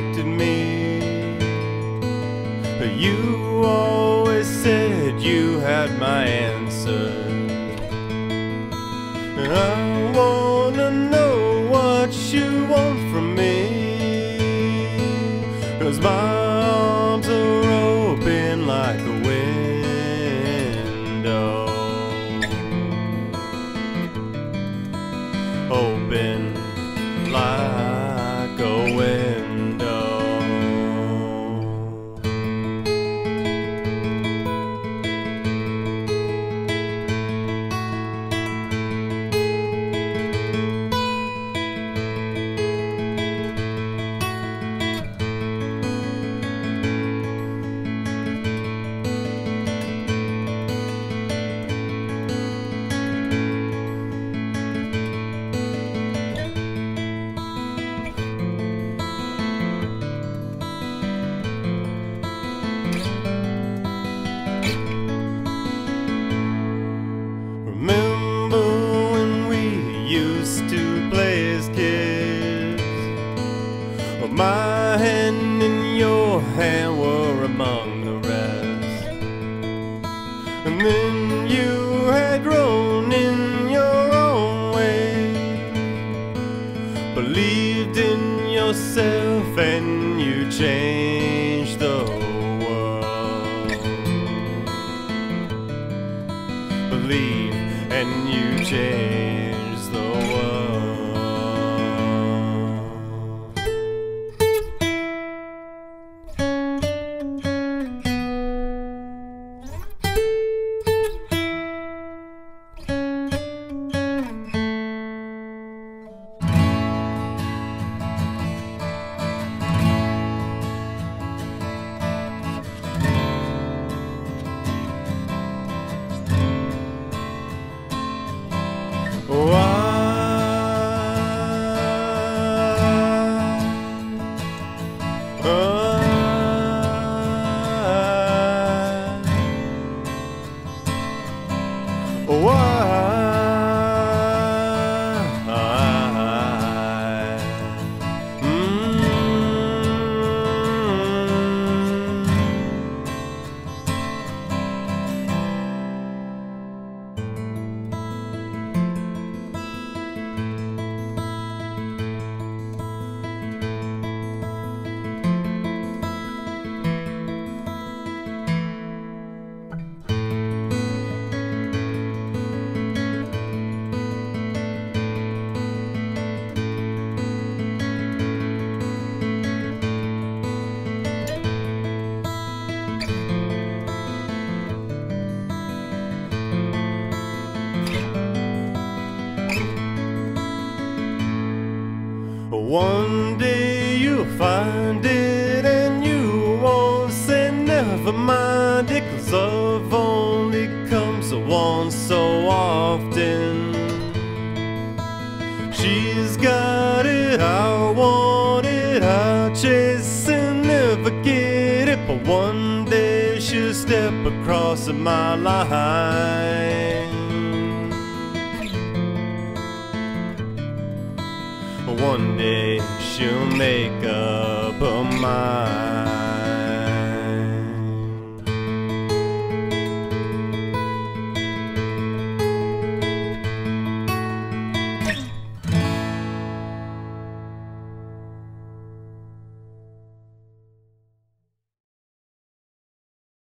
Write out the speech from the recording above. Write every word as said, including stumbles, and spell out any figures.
protected me. You always said you had my answer. I wanna know what you want from me, 'cause my arms are open like the window. Open like a window. My hand and your hand were among the rest. And then you had grown in your own way, believed in yourself, and you changed the world. Believe and you change the world. One day you'll find it and you won't say never mind it, 'cause love only comes once so often. She's got it, I want it, I chase and never get it, but one day she'll step across my line. One day she'll make up her mind.